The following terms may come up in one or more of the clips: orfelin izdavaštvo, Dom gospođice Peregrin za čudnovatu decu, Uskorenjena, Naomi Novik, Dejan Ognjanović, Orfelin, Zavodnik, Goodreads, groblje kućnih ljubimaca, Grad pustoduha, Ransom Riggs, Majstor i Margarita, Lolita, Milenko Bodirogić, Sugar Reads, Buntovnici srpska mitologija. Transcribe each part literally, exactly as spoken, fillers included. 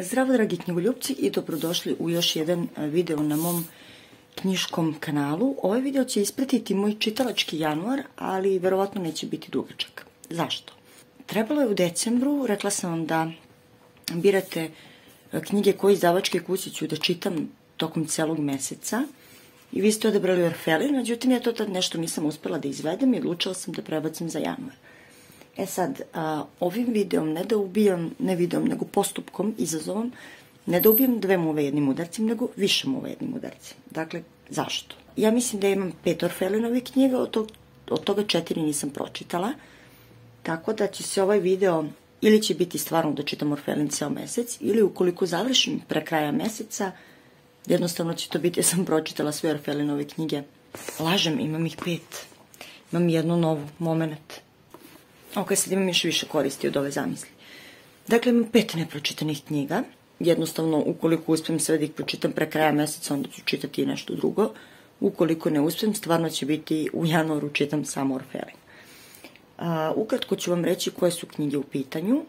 Zdravo dragi knjigoljubci i dobrodošli u još jedan video na mom knjiškom kanalu. Ovaj video će ispratiti moj čitalački januar, ali verovatno neće biti dugačak. Zašto? Trebalo je u decembru, rekla sam vam da birate knjige koje izdavačke kuće ću da čitam tokom celog meseca i vi ste odabrali Orfelin, međutim ja to tad nešto nisam uspela da izvedem i odlučila sam da prebacim za januar. E sad, ovim videom ne da ubijam, ne videom, nego postupkom, izazovom, ne da ubijam dve muve jednim udarcem, nego više muve jednim udarcem. Dakle, zašto? Ja mislim da imam pet Orfelinove knjiga, od toga četiri nisam pročitala, tako da će se ovaj video ili će biti stvarno da čitam Orfelin ceo mesec, ili ukoliko završim pre kraja meseca, jednostavno će to biti, ja sam pročitala sve Orfelinove knjige. Lažem, imam ih pet. Imam jednu novu, moment. Ok, sad imam još više koristi od ove zamisli. Dakle, imam pet nepročitanih knjiga. Jednostavno, ukoliko uspijem sve da ih pročitam pre kraja meseca, onda ću čitati i nešto drugo. Ukoliko ne uspijem, stvarno će biti u januaru čitam samo Orfelin. Ukratko ću vam reći koje su knjige u pitanju.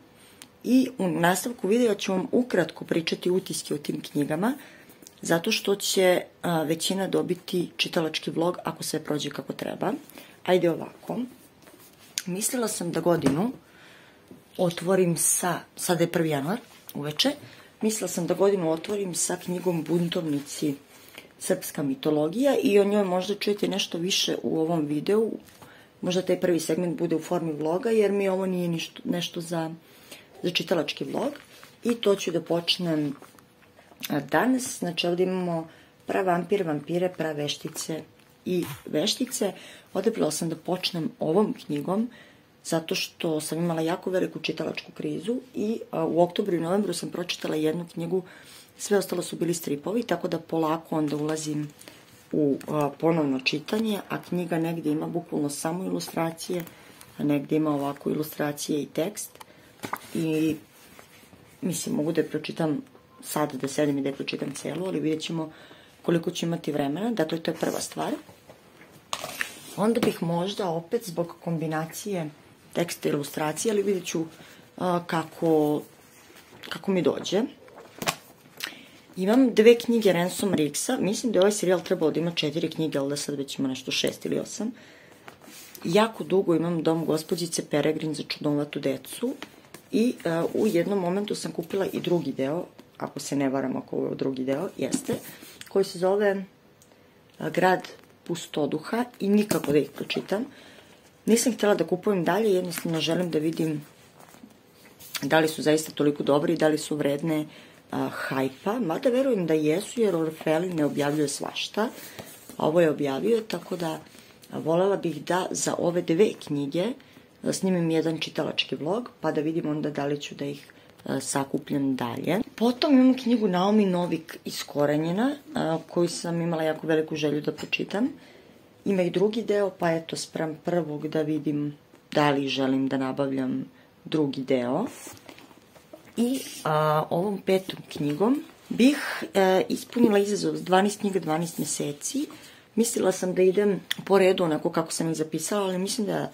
I u nastavku videa ću vam ukratko pričati utiske o tim knjigama, zato što će većina dobiti čitalački vlog ako sve prođe kako treba. Ajde ovako. Mislila sam da godinu otvorim sa, sada je prvi januar uveče, mislila sam da godinu otvorim sa knjigom Buntovnici srpska mitologija i o njoj možda čujete nešto više u ovom videu, možda taj prvi segment bude u formi vloga jer mi ovo nije nešto za, za čitalački vlog i to ću da počnem danas. Znači ovdje imamo pravampir, vampire, praveštice i veštice. Odabrala sam da počnem ovom knjigom zato što sam imala jako veliku čitalačku krizu i u oktobru i novembru sam pročitala jednu knjigu, sve ostalo su bili stripovi, tako da polako onda ulazim u ponovno čitanje, a knjiga negdje ima bukvalno samo ilustracije, a negdje ima ovako ilustracije i tekst i mislim mogu da je pročitam sad, da sedem i da je pročitam celu, ali vidjet ćemo koliko ću imati vremena, dakle to je prva stvar. Onda bih možda opet zbog kombinacije teksta i ilustracije, ali vidjet ću kako, kako mi dođe. Imam dve knjige Ransom Riggsa, mislim da je ovaj serijal trebalo da ima četiri knjige, ali da sad već ima nešto šest ili osam. Jako dugo imam Dom gospođice Peregrin za čudnovatu decu i u jednom momentu sam kupila i drugi deo, ako se ne varam ako ovo je drugi deo, jeste, koji se zove Grad pustoduha i nikako da ih pročitam. Nisam htjela da kupujem dalje, jednostavno želim da vidim da li su zaista toliko dobri i da li su vredne hajpa, mada verujem da jesu jer Orfelin ne objavljuje svašta, a ovo je objavio, tako da voljela bih da za ove dve knjige snimim jedan čitalački vlog pa da vidim onda da li ću da ih sakupljam dalje. Potom imam knjigu Naomi Novik Uskorenjena, koju sam imala jako veliku želju da pročitam. Ima i drugi deo, pa eto spram prvog da vidim da li želim da nabavljam drugi deo. I ovom petom knjigom bih ispunila izazov dvanaest knjiga, dvanaest meseci. Mislila sam da idem po redu onako kako sam ih zapisala, ali mislim da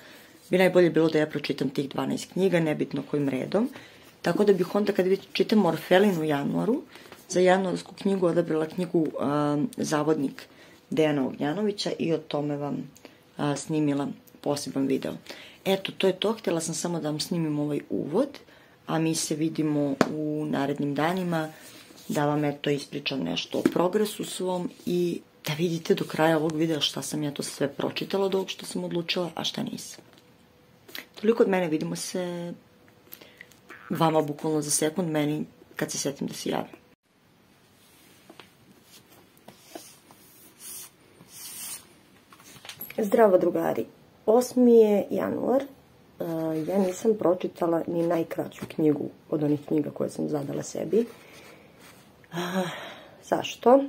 bi najbolje bilo da ja pročitam tih dvanaest knjiga, nebitno kojim redom. Tako da bih onda, kad čitam Orfelin u januaru, za januarsku knjigu odabrala knjigu Zavodnik Dejana Ognjanovića i o tome vam snimila poseban video. Eto, to je to. Htjela sam samo da vam snimim ovaj uvod, a mi se vidimo u narednim danima, da vam eto ispričam nešto o progresu svom i da vidite do kraja ovog videa šta sam ja to sve pročitala od ovog što sam odlučila, a šta nisam. Toliko od mene, vidimo se vama bukvalno za sekund, meni kad se setim da se javim. Zdravo drugari, osmi je januar, ja nisam pročitala ni najkraću knjigu od onih knjiga koje sam zadala sebi. Zašto?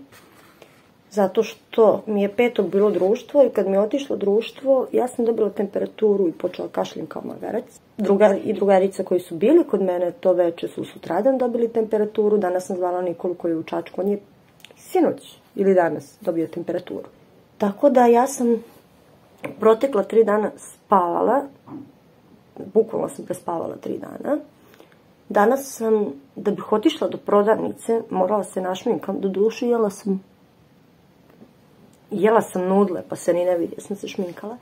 Zato što mi je petog bilo društvo i kad mi je otišlo društvo, ja sam dobila temperaturu i počela kašljem kao magarac. Drugar i drugarica koji su bili kod mene to veče su sutradan dobili temperaturu. Danas sam zvala Nikolu koji je u Čačku, on je sinoć ili danas dobio temperaturu. Tako da ja sam protekla tri dana spavala, bukvalno sam prespavala tri dana. Danas sam, da bih otišla do prodavnice, morala se našminkam. Do duše jela sam, jela sam nudle, pa se ni ne vidi, sam se šminkala.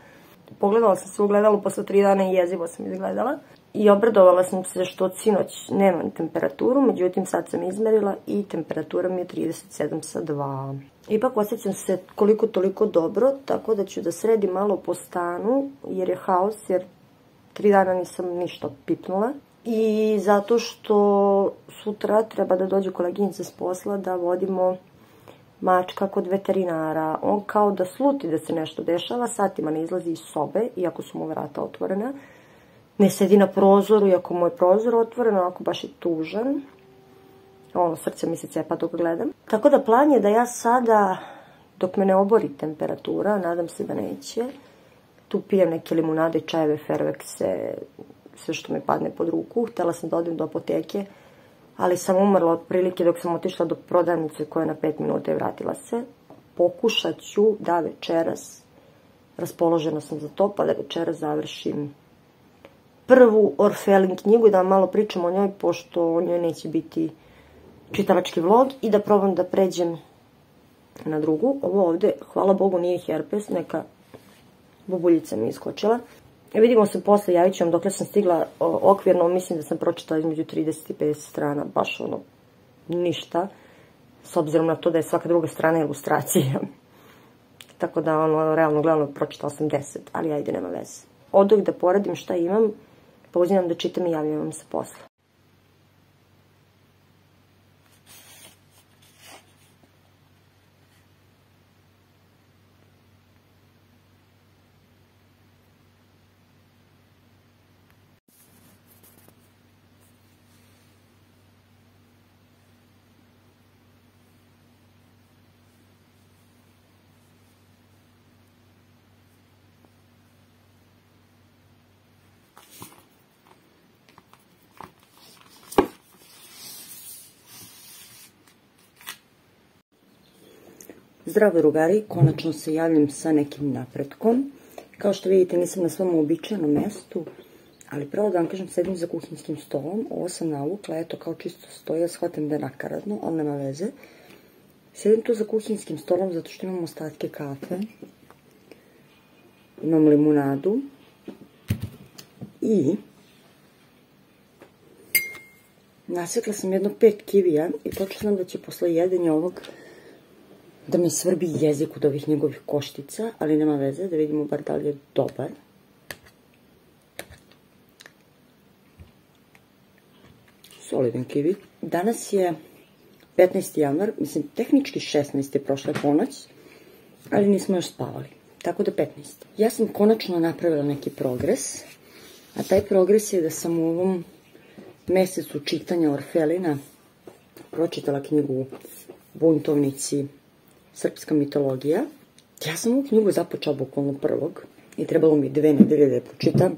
Pogledala sam se u gledalu, posle tri dana i jezivo sam izgledala. I obradovala sam se što od sinoć nemam temperaturu, međutim sad sam izmerila i temperatura mi je trideset sedam sa dva. Ipak osjećam se koliko toliko dobro, tako da ću da sredim malo po stanu, jer je haos, jer tri dana nisam ništa pipnula. I zato što sutra treba da dođe koleginica s posla da vodimo mačka kod veterinara. On kao da sluti da se nešto dešava, satima ne izlazi iz sobe, iako su mu vrata otvorena. Ne sedi na prozoru, iako mu je prozor otvoren, onako baš je tužan. Ono, srce mi se cepa dok gledam. Tako da plan je da ja sada, dok me ne obori temperatura, nadam se da neće, tu pijem neke limunade, čajeve, fervekse, sve što mi padne pod ruku. Htela sam da odem do apoteke, ali sam umrla od prilike dok sam otišla do prodavnice koja je na pet minuta i vratila se. Pokušat ću da večeras, raspoložena sam za to, pa da večeras završim prvu Orfelin knjigu i da malo pričam o njoj, pošto o njoj neće biti čitavački vlog, i da probam da pređem na drugu. Ovo ovde, hvala Bogu, nije herpes, neka bubuljica mi je iskočila. Vidimo se posle, javit ću vam dokle sam stigla okvirno, mislim da sam pročitala između trideset i pedeset strana, baš ono, ništa, s obzirom na to da je svaka druga strana ilustracija. Tako da, ono, realno gledano, pročitala sam deset, ali ajde, nema veze. Odoh da poradim šta imam, pa uzimam da čitam i javljam vam se posle. Zdravo drugari, konačno se javljam sa nekim napretkom. Kao što vidite, nisam na svom uobičajenom mestu, ali pravo da vam kažem, sedim za kuhinskim stolom, ovo sam navukla, eto kao čisto stoji, ja shvatam da je nakaradno, ali nema veze. Sedim tu za kuhinskim stolom zato što imam ostatke kafe, imam limunadu i nasekla sam jedno pet kivija i točno znam da će posle jedenja ovog da mi svrbi jezik od ovih njegovih koštica, ali nema veze, da vidimo bar da li je dobar. Solidan kiwi. Danas je petnaesti januar, mislim tehnički šesnaesti je prošla ponoć, ali nismo još spavali, tako da petnaesti. Ja sam konačno napravila neki progres, a taj progres je da sam u ovom mesecu čitanja Orfelina pročitala knjigu Buntovnici srpska mitologija. Ja sam ovu knjigu započela bukvalno prvog i trebalo mi dve nedelje da je pročitam,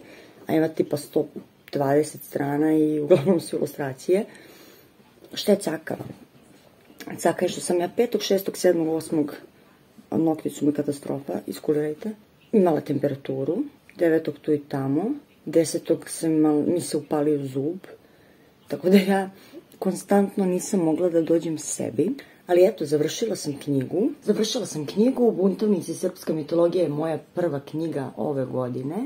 a ima tipa sto dvadeset strana i uglavnom su ilustracije. Šta je caka? Caka je što sam ja petog, šestog, sedmog, osmog nokticu mi katastrofa, iskulirajte, imala temperaturu, devetog tu i tamo, desetog mi se upalio zub, tako da ja konstantno nisam mogla da dođem sebi. Ali eto, završila sam knjigu. Završila sam knjigu, Buntovnici srpska mitologija je moja prva knjiga ove godine.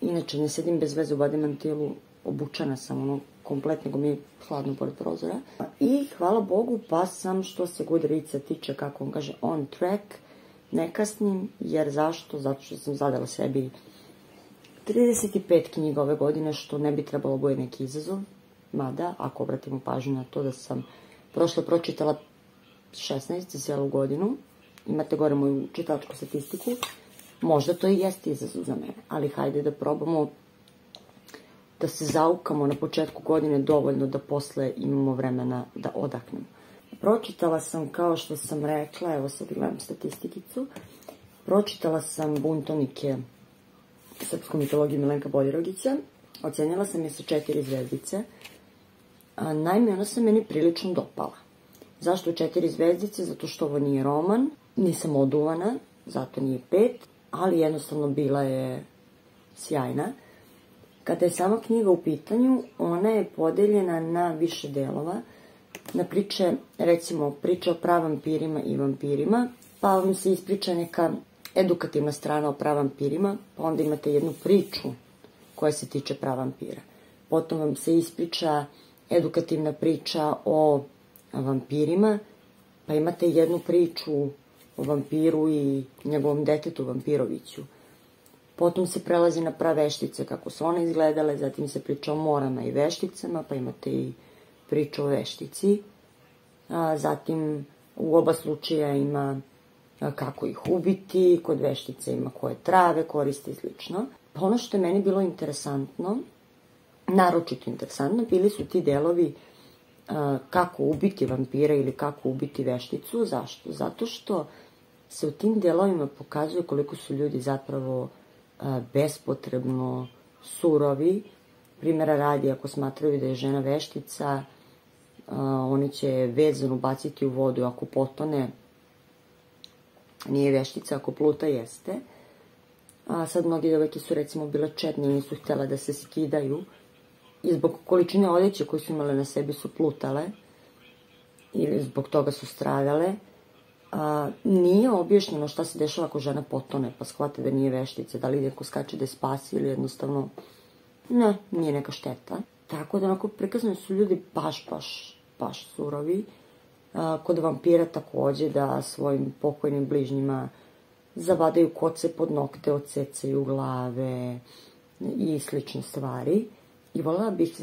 Inače, ne sedim bez veze u bademantilu, obučana sam, ono, kompletno, nego mi je hladno pored prozora. I hvala Bogu, pa sam, što se Good Readsa tiče, kako on kaže, on track, ne kasnim, jer zašto? Zato što sam zadala sebi trideset pet knjiga ove godine, što ne bi trebalo bude neki izazov. Mada, ako obratimo pažnju na to da sam prošla pročitala šesnaest za cijelu godinu, imate gore moju čitalačku statistiku, možda to i jeste izazov za mene, ali hajde da probamo da se zaukamo na početku godine dovoljno da posle imamo vremena da odaknemo. Pročitala sam, kao što sam rekla, evo sad gledam statistikicu, pročitala sam Buntovnike srpsku mitologiju Milenka Bodirogića, ocenila sam je sa četiri zvezdice. Naime, ona se meni prilično dopala. Zašto četiri zvezdice? Zato što ovo nije roman, nisam oduvana, zato nije pet, ali jednostavno bila je sjajna. Kada je sama knjiga u pitanju, ona je podeljena na više delova, na priče, recimo priča o pravampirima i vampirima, pa vam se ispriča neka edukativna strana o pravampirima, pa onda imate jednu priču koja se tiče pravampira. Potom vam se ispriča edukativna priča o vampirima, pa imate jednu priču o vampiru i njegovom detetu Vampiroviću. Potom se prelazi na praveštice, kako su one izgledale, zatim se priča o morama i vešticama, pa imate i priču o veštici. Zatim u oba slučaja ima kako ih ubiti, kod veštice ima koje trave koriste i slično. Pa ono što je meni bilo interesantno, naročito interesantno, bili su ti delovi kako ubiti vampira ili kako ubiti vešticu. Zašto? Zato što se u tim delovima pokazuje koliko su ljudi zapravo bespotrebno surovi. Primjera radi, ako smatraju da je žena veštica, oni će vezano baciti u vodu, ako potone nije veštica, ako pluta jeste. A sad mnogi devojke su recimo bile četne i nisu htjela da se skidaju i zbog količine odeće koje su imale na sebi su plutale i zbog toga su stradale. Nije objašnjeno šta se dešava ako žena potone pa shvate da nije veštica, da li neko skače da je spasi ili jednostavno ne, nije neka šteta. Tako da onako prikazani su ljudi baš, baš, baš surovi. Kod vampira takođe da svojim pokojnim bližnjima zabadaju koce pod nokte, odsecaju glave i slične stvari. I voljela bih,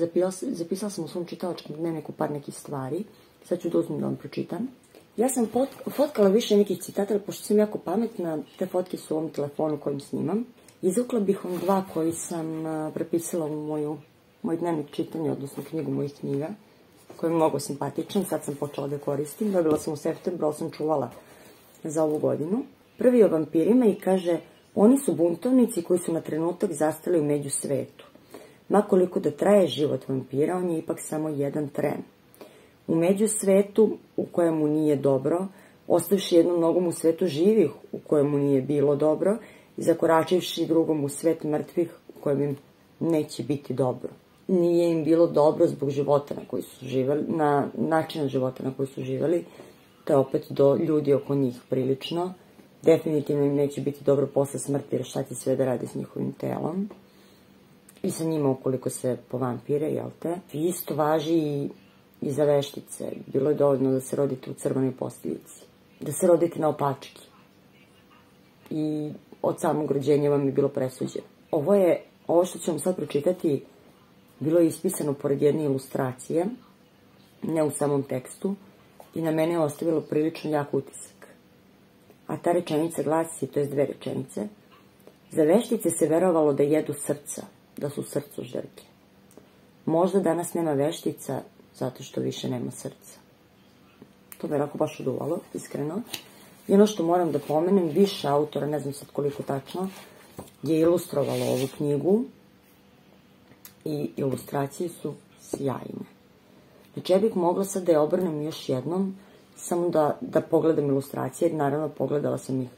zapisala sam u svom čitalačkom dnevniku par nekih stvari, sad ću da uzmem da vam pročitam. Ja sam fotkala više nekih citata, pošto sam jako pametna, te fotke su u ovom telefonu kojim snimam. Izvukla bih vam dva koji sam prepisala u moj dnevnik čitanja, odnosno knjigu mojih knjiga, koji je mnogo simpatičan, sad sam počela da koristim. Dobila sam u septembru, ali sam čuvala za ovu godinu. Prvi o vampirima i kaže, oni su buntovnici koji su na trenutak zastali u međusvetu. Makoliko da traje život vampira, on je ipak samo jedan tren. U međusvetu u kojemu nije dobro, ostavši jednom nogom u svetu živih u kojemu nije bilo dobro i zakoračivši drugom u svet mrtvih u kojem im neće biti dobro. Nije im bilo dobro zbog života na koji su živeli, na načina života na koji su živeli, te opet do ljudi oko njih prilično. Definitivno im neće biti dobro posle smrti jer šta će sve da radi s njihovim telom i sa njima ukoliko se povampire, jel te? Isto važi i i za veštice. Bilo je dovoljno da se rodite u crvenoj posteljici, da se rodite na opački i od samog rođenja vam je bilo presuđeno. Ovo je, ovo što ću vam sad pročitati, bilo je ispisano pored jedne ilustracije, ne u samom tekstu, i na mene je ostavilo prilično jak utisak. A ta rečenica glasi, to je dve rečenice, za veštice se verovalo da jedu srca, da su srcu žrke. Možda danas nema veštica, zato što više nema srca. To me onako baš uduvalo, iskreno. I ono što moram da pomenem, više autora, ne znam sad koliko tačno, je ilustrovalo ovu knjigu i ilustracije su sjajne. Znači, ja bih mogla sad da je obrnem još jednom, samo da pogledam ilustracije, jer naravno pogledala sam ih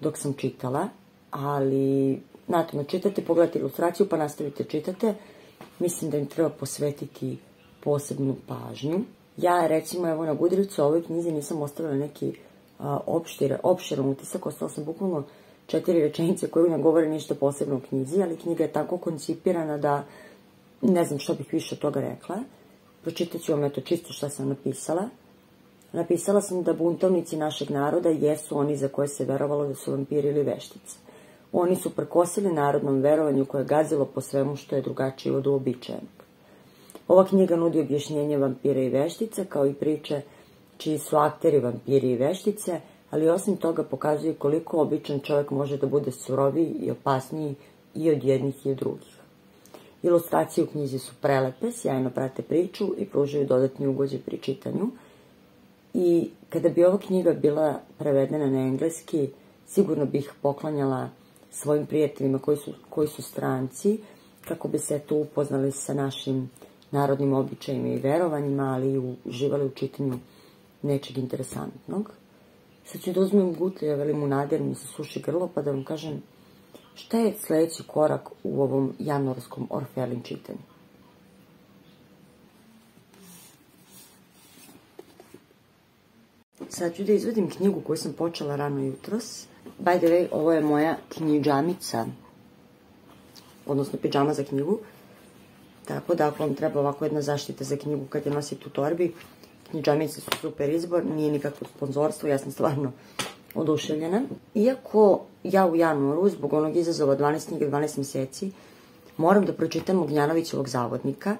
dok sam čitala, ali, naravno, čitate, pogledate ilustraciju, pa nastavite čitate. Mislim da im treba posvetiti posebnu pažnju. Ja, recimo, evo na Gudricu, u ovoj knjizi nisam ostavila neki opširan utisak, ostala sam bukvalno četiri rečenice koje ne govore ništa posebno u knjizi, ali knjiga je tako koncipirana da ne znam što bih više od toga rekla. Pročitat ću vam eto čisto šta sam napisala. Napisala sam da buntovnici našeg naroda jesu oni za koje se verovalo da su vampiri ili veštice. Oni su prkosili narodnom verovanju koje je gazilo po svemu što je drugačije od uobičajenog. Ova knjiga nudi objašnjenje vampira i veštice, kao i priče čiji su akteri vampiri i veštice, ali osim toga pokazuje koliko običan čovjek može da bude suroviji i opasniji i od jednih i od drugih. Ilustracije u knjizi su prelepe, sjajno prate priču i pružaju dodatni ugođaj pri čitanju. I kada bi ova knjiga bila prevedena na engleski, sigurno bih poklanjala svojim prijateljima koji su, koji su stranci, kako bi se tu upoznali sa našim narodnim običajima i verovanjima, ali i uživali u čitanju nečeg interesantnog. Sad ću da uzmem gutlje, velim u nadir mi se suši grlo, pa da vam kažem Šta je sledeći korak u ovom januarskom Orfelin čitanju? Sad ću da izvedim knjigu koju sam počela rano jutros. By the way, ovo je moja knjižamica, odnosno pidžama za knjigu. Tako da ako vam treba ovako jedna zaštita za knjigu kad je nosite u torbi, knjižamice su super izbor, nije nikakvo sponzorstvo, ja sam stvarno oduševljena. Iako ja u januaru, zbog onog izazova dvanaest knjiga, dvanaest meseci, moram da pročitam Ognjanovićevog Zavodnika,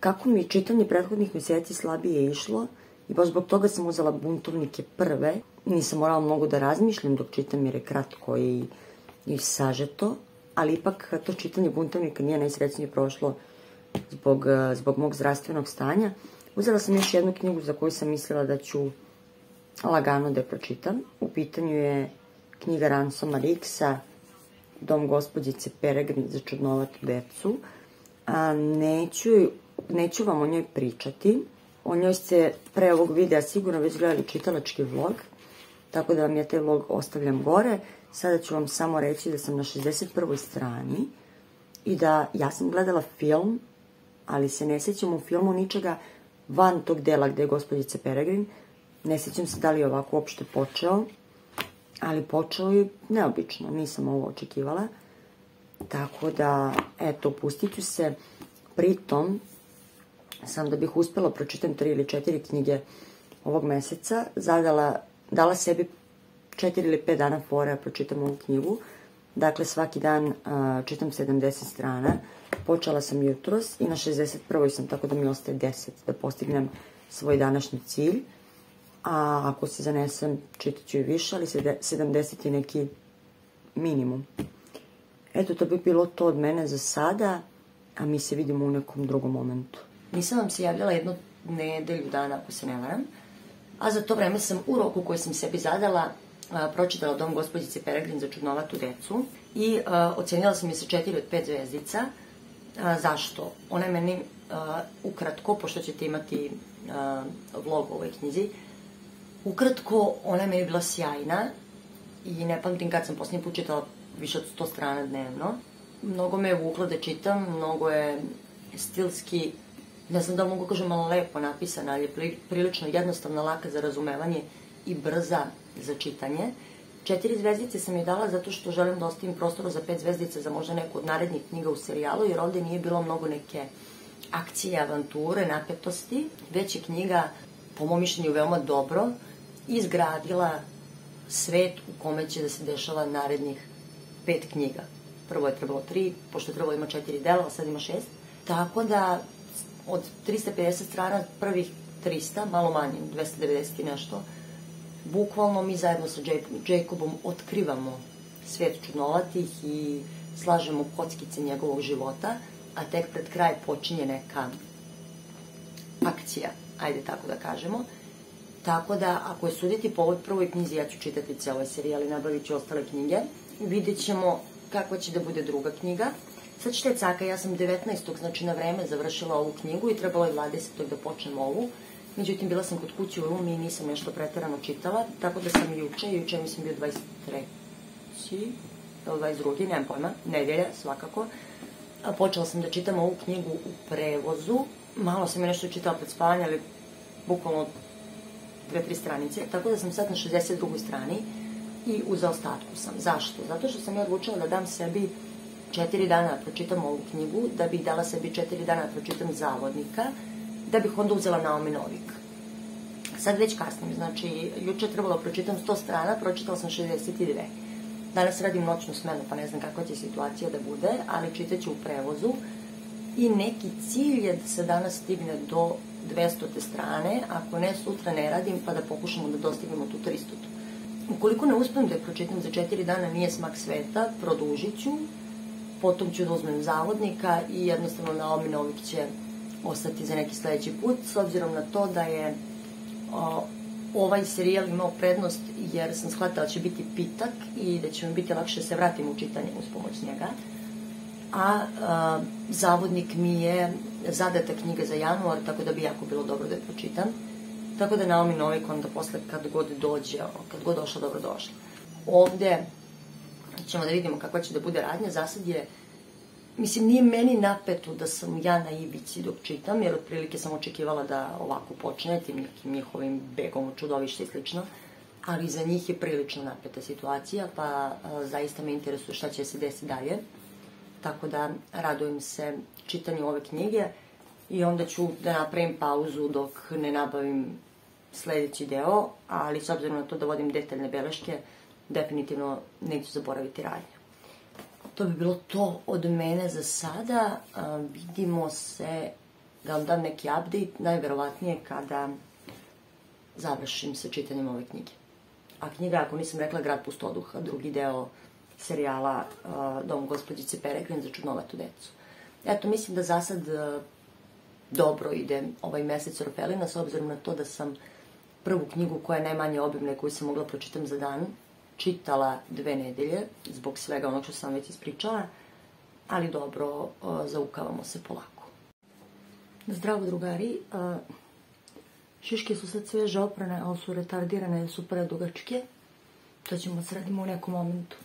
kako mi je čitanje prethodnih meseci slabije išlo, i baš zbog toga sam uzela Buntovnike prve, nisam morala mnogo da razmišljam dok čitam jer je kratko i sažeto, ali ipak to čitanje Buntovnika nije najsrećnije prošlo zbog mog zdravstvenog stanja. Uzela sam još jednu knjigu za koju sam mislila da ću lagano da je pročitam. U pitanju je knjiga Ransoma Riggsa, Dom gospođice Peregrin za čudnovatu decu. Neću vam o njoj pričati. O njoj ste pre ovog videa sigurno već gledali čitalački vlog, tako da vam ja taj vlog ostavljam gore. Sada ću vam samo reći da sam na šezdeset prvoj strani i da ja sam gledala film, ali se ne sjećam u filmu ničega van tog dela gde je gospođica Peregrin. Ne sjećam se da li je ovako uopšte počeo, ali počeo je neobično, nisam ovo očekivala. Tako da, eto, pustit ću se. Pritom, sam da bih uspjela pročitam tri ili četiri knjige ovog meseca, zadala, dala sebi četiri ili pet dana fora pročitam ovu knjigu. Dakle, svaki dan a, čitam sedamdeset strana. Počela sam jutros i na šezdeset prvoj sam, tako da mi ostaje deset da postignem svoj današnji cilj. A ako se zanesem, čitat ću i više, ali sedamdeset je neki minimum. Eto, to bi bilo to od mene za sada, a mi se vidimo u nekom drugom momentu. Nisam vam se javljala jednu nedelju dana, ako se ne varam, a za to vreme sam u roku koju sam sebi zadala pročitala Dom gospođice Peregrin za čudnovatu decu i ocenila sam je sa četiri od pet zvezdica. Zašto? Ona je meni ukratko, pošto ćete imati vlog u ovoj knjizi, ukratko ona je meni bila sjajna i ne pamtim kad sam posljednji put čitala više od sto strana dnevno. Mnogo me je vuklo da čitam, mnogo je stilski, ne znam da mogu kažem, malo lepo napisana, ali je prilično jednostavna, laka za razumevanje i brza za čitanje. Četiri zvezdice sam je dala zato što želim da ostavim prostora za pet zvezdica za možda neku od narednih knjiga u serijalu, jer ovde nije bilo mnogo neke akcije, avanture, napetosti. Već je knjiga, po mom mišljenju, veoma dobro izgradila svet u kome će da se dešava narednih pet knjiga. Prvo je trebalo tri, pošto je trebalo ima četiri dela, a sad ima šest. Tako da, od trista pedeset strana, prvih trista, malo manje, dvesta devedeset i nešto, bukvalno mi zajedno sa Jacobom otkrivamo svet čudnovatih i slažemo kockice njegovog života, a tek pred kraj počinje neka akcija, ajde tako da kažemo. Tako da, ako je suditi po ovoj prvoj knjizi, ja ću čitati ceo ovaj serijal i nabavit ću ostale knjige. Vidjet ćemo kakva će da bude druga knjiga. Sad ćete caka, ja sam devetnaestog, znači na vreme, završila ovu knjigu i trebalo je dvadesetog da počnem ovu. Međutim, bila sam kod kuće u Rumi i nisam nešto preterano čitala, tako da sam juče, juče mislim bio dvadeset treći ili dvadeset drugi, nemam pojma, nedelja svakako. Počela sam da čitam ovu knjigu u prevozu. Malo sam je nešto čitala pred spavanje, ali bukvalno dve, tri stranice. Tako da sam sad na šezdeset drugoj strani i u zaostatku sam. Zašto? Zato što sam ja odlučila da dam sebi četiri dana da pročitam ovu knjigu, da bih dala sebi četiri dana da pročitam Zavodnika, da bih onda uzela Naomi Novik. Sad već kasnim, znači, juče je trebalo pročitam sto strana, pročitala sam šezdeset dva. Danas radim noćnu smenu, pa ne znam kakva će situacija da bude, ali čitaću u prevozu. I neki cilj je da se danas stigne do dvestotoj strane, ako ne, sutra ne radim, pa da pokušamo da dostignemo tu tristotu. Ukoliko ne uspijem da je pročitam za četiri dana, nije smak sveta, produžit ću, potom ću da uzmem Zavodnika i jednostavno Naomi Novik će ostati za neki sledeći put, s obzirom na to da je o, ovaj serijal imao prednost jer sam shvatala da će biti pitak i da će mi biti lakše da se vratim u čitanje uz pomoć njega. A, a Zavodnik mi je zadata knjiga za januar, tako da bi jako bilo dobro da je pročitam. Tako da Naomi Novik onda posle kad god dođe, kad god došla, dobro došla. Ovde ćemo da vidimo kako će da bude radnja. Za sad je, mislim, nije meni napeto da sam ja na ivici dok čitam, jer otprilike sam očekivala da ovako počne, tim nekim njihovim begom od čudovišta i slično, ali za njih je prilično napeta situacija, pa zaista me interesuje šta će se desiti dalje. Tako da radujem se čitanju ove knjige i onda ću da napravim pauzu dok ne nabavim sledeći deo, ali s obzirom na to da vodim detaljne beleške, definitivno neću zaboraviti radnju. To bi bilo to od mene za sada. Vidimo se, da vam dam neki update, najverovatnije kada završim sa čitanjem ove knjige. A knjiga, ako nisam rekla, Grad pustoduha, drugi deo serijala Dom gospođice Peregrin za čudnovatu decu. Eto, mislim da za sad dobro ide ovaj mesec Orfelina, s obzirom na to da sam prvu knjigu koja je najmanje obimna i koju sam mogla pročitam za dan, čitala dve nedelje, zbog svega onog što sam već ispričala, ali dobro, zaukavamo se polako. Zdravo, drugari. Šiške su sad sveže oprane, ali su retardirane jer su predugačke. To ćemo srediti u nekom momentu.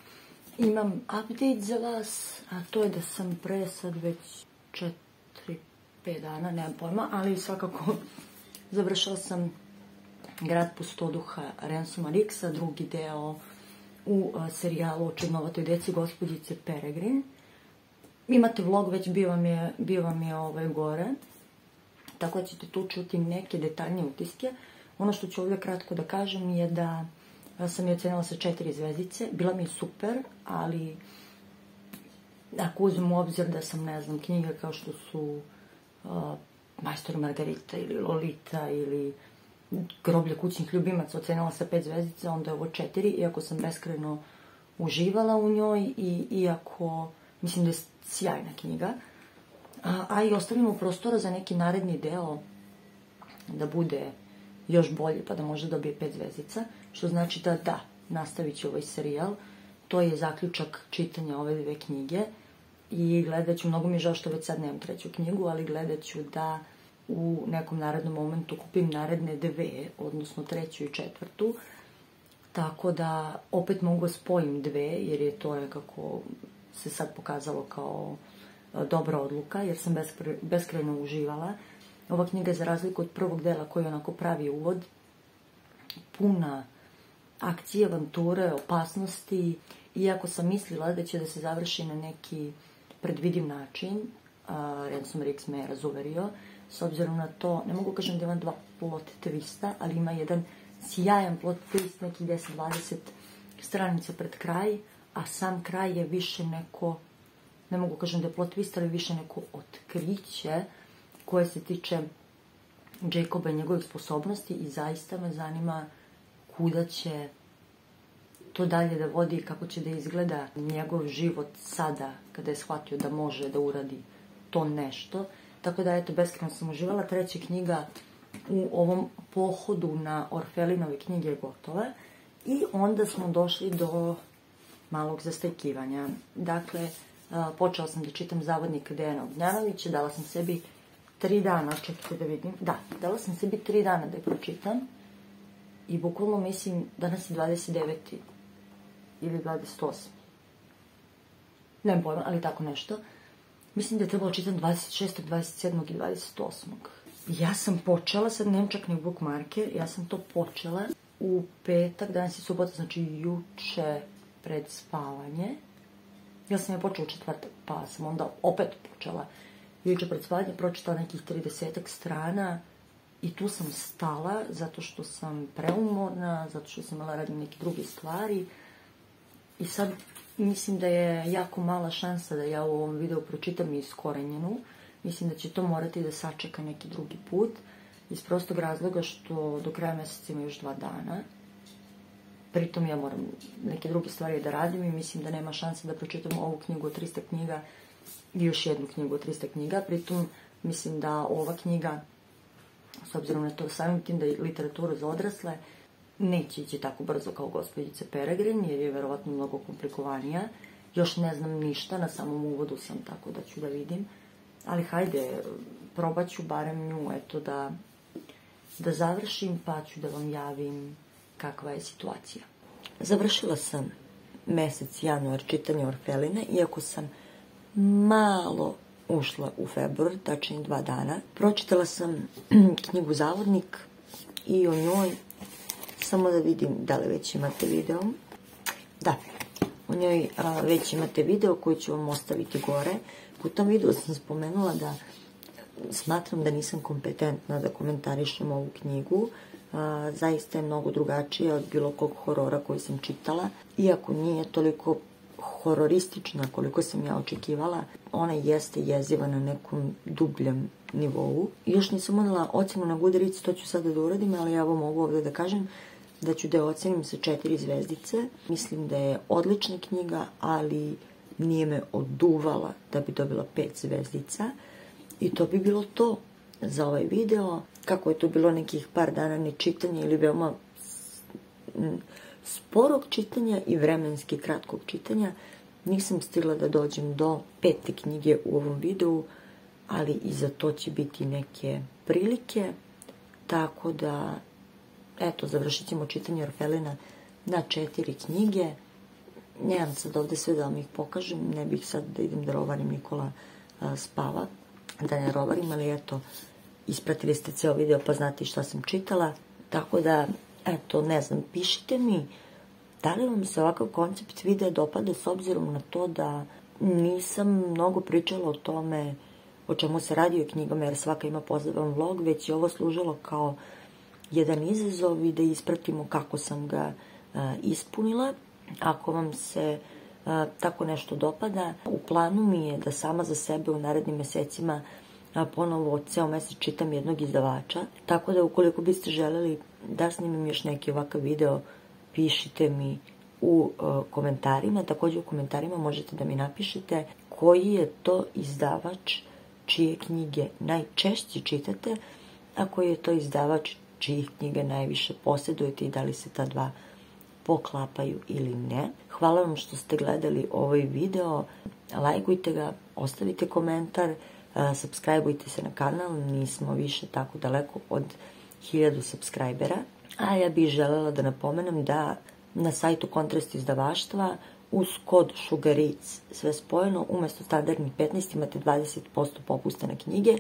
Imam update za vas, a to je da sam pre sad već četiri pet dana, nemam pojma, ali svakako završila sam Grad pustoduha Ransoma Riggsa, drugi deo u serijalu o čudnovatoj deci gospođice Peregrin. Imate vlog, već bio vam je ovaj gore, tako da ćete tu čuti neke detaljnije utiske. Ono što ću ovdje kratko da kažem je da sam je ocenila sa četiri zvezdice, bila mi je super, ali ako uzmem u obzir da sam, ne znam, knjige kao što su Majstor i Margarita ili Lolita ili Groblje kućnih ljubimaca ocenila sa pet zvezdica, onda je ovo četiri, iako sam beskrajno uživala u njoj i iako mislim da je sjajna knjiga, a i ostavljamo prostora za neki naredni deo da bude još bolji, pa da možda dobije pet zvezdica, što znači da da, nastavit ću ovaj serijal. To je zaključak čitanja ove dve knjige i gledat ću, mnogo mi je žao što već sad nemam treću knjigu, ali gledat ću da u nekom narednom momentu kupim naredne dve, odnosno treću i četvrtu, tako da opet mogu spojim dve, jer je to nekako se sad pokazalo kao dobra odluka, jer sam beskrajno uživala. Ova knjiga je, za razliku od prvog dela koji je onako pravi uvod, puna akcije, avanture, opasnosti, iako sam mislila da će da se završi na neki predvidiv način, Ransom Riggs me je razuverio, s obzirom na to, ne mogu kažem da ima dva plot twista, ali ima jedan sjajan plot twist, neki deset dvadeset stranica pred kraj, a sam kraj je više neko, ne mogu kažem da je plot twist, ali više neko otkriće koje se tiče Jacoba i njegovih sposobnosti i zaista me zanima kuda će to dalje da vodi i kako će da izgleda njegov život sada kada je shvatio da može da uradi to nešto. Tako da, eto, beskrajno sam uživala. Treća knjiga u ovom pohodu na Orfelinove knjige je gotova. I onda smo došli do malog zastajkivanja. Dakle, počela sam da čitam Zavodnika Dejana Ognjanovića, dala sam sebi tri dana, čekajte da vidim, da, dala sam sebi tri dana da je pročitam i bukvalno mislim, danas je dvadeset deveti ili dvadeset osmi. Nemam pojma, ali tako nešto. Mislim da je trebalo čitam dvadeset šestog, dvadeset sedmog i dvadeset osmog. Ja sam počela, sad nemam čak ni bookmarker, ja sam to počela u petak, danas je subota, znači juče pred spavanje. Ja sam je počela u četvrtak, pa sam onda opet počela juče pred spavanje, pročitala nekih tridesetak strana i tu sam stala zato što sam preumorna, zato što sam imala radim neke druge stvari i sad mislim da je jako mala šansa da ja u ovom videu pročitam i Uskorenjenu. Mislim da će to morati da sačeka neki drugi put iz prostog razloga što do kraja meseca ima još dva dana. Pritom ja moram neke druge stvari da radim i mislim da nema šanse da pročitam ovu knjigu od trista knjiga i još jednu knjigu od trista knjiga. Pritom mislim da ova knjiga, s obzirom na to samim tim da je literatura za odrasle, neće ići tako brzo kao gospođice Peregrin, jer je verovatno mnogo komplikovanija. Još ne znam ništa, na samom uvodu sam, tako da ću da vidim. Ali hajde, probat ću barem nju, eto, da da završim, pa ću da vam javim kakva je situacija. Završila sam mesec januar čitanje Orfelina, iako sam malo ušla u februar, tačnije dva dana. Pročitala sam knjigu Zavodnik i o njoj, samo da vidim da li već imate video. Da, o njoj već imate video koji ću vam ostaviti gore. U tom videu sam spomenula da smatram da nisam kompetentna da komentarišem ovu knjigu. Zaista je mnogo drugačija od bilo kog horora koji sam čitala. Iako nije toliko hororistična koliko sam ja očekivala, ona jeste jeziva na nekom dubljem nivou. Još nisam odala ocenu na Goodreadsu, to ću sada da uradim, ali ja vam mogu ovde da kažem da ću da je ocenim sa četiri zvezdice. Mislim da je odlična knjiga, ali nije me oduvala da bi dobila pet zvezdica. I to bi bilo to za ovaj video. Kako je to bilo nekih par dana nečitanja ili veoma sporog čitanja i vremenski kratkog čitanja, nisam stigla da dođem do pete knjige u ovom videu, ali i za to će biti neke prilike. Tako da, eto, završit ćemo čitanje Orfelina na četiri knjige. Nemam sad ovde sve da vam ih pokažem, ne bih sad da idem da rovarim, Nikola spava, da ne rovarim, ali eto, ispratili ste ceo video pa znate šta sam čitala. Tako da, eto, ne znam, pišite mi da li vam se ovakav koncept videa dopada, s obzirom na to da nisam mnogo pričala o tome o čemu se radi o knjigama, jer svaka ima poseban vlog, već je ovo služilo kao jedan izazov i da ispratimo kako sam ga ispunila. Ako vam se tako nešto dopada, u planu mi je da sama za sebe u narednim mesecima ponovo ceo mesec čitam jednog izdavača, tako da ukoliko biste želeli da snimim još neki ovakav video, pišite mi u komentarima. Također u komentarima možete da mi napišete koji je to izdavač čije knjige najčešće čitate, a koji je to izdavač čijih knjige najviše posjedujete i da li se ta dva poklapaju ili ne. Hvala vam što ste gledali ovaj video, lajkujte ga, ostavite komentar, subscribeujte se na kanal, nismo više tako daleko od hiljadu subscribera. A ja bih želela da napomenem da na sajtu kontrastizdavaštva uz kod Sugar Reads sve spojeno, umesto standardnih petnaest imate dvadeset posto popusta na knjige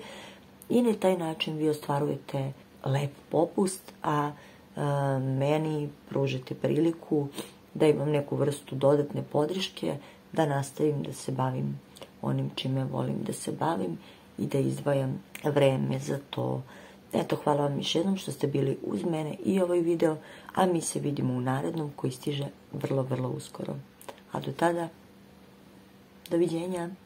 i na taj način vi ostvarujete lep popust, a meni pružite priliku da imam neku vrstu dodatne podrške, da nastavim da se bavim onim čime volim da se bavim i da izdvajam vreme za to. Eto, hvala vam još jednom što ste bili uz mene i ovaj video, a mi se vidimo u narednom koji stiže vrlo, vrlo uskoro. A do tada, doviđenja!